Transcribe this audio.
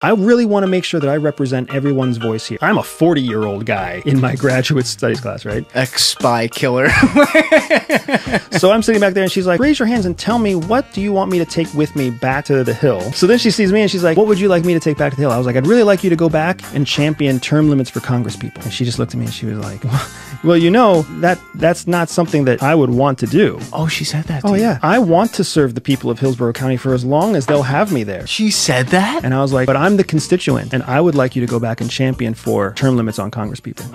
I really want to make sure that I represent everyone's voice here. I'm a 40-year-old guy in my graduate studies class, right? Ex-spy killer. So I'm sitting back there and she's like, raise your hands and tell me, what do you want me to take with me back to the hill? So then she sees me and she's like, what would you like me to take back to the hill? I was like, I'd really like you to go back and champion term limits for Congress people. And she just looked at me and she was like, well, you know, that's not something that I would want to do. Oh, she said that to you. Oh, yeah. I want to serve the people of Hillsborough County for as long as they'll have me there. She said that? And I was like, but I'm the constituent, and I would like you to go back and champion for term limits on Congress people.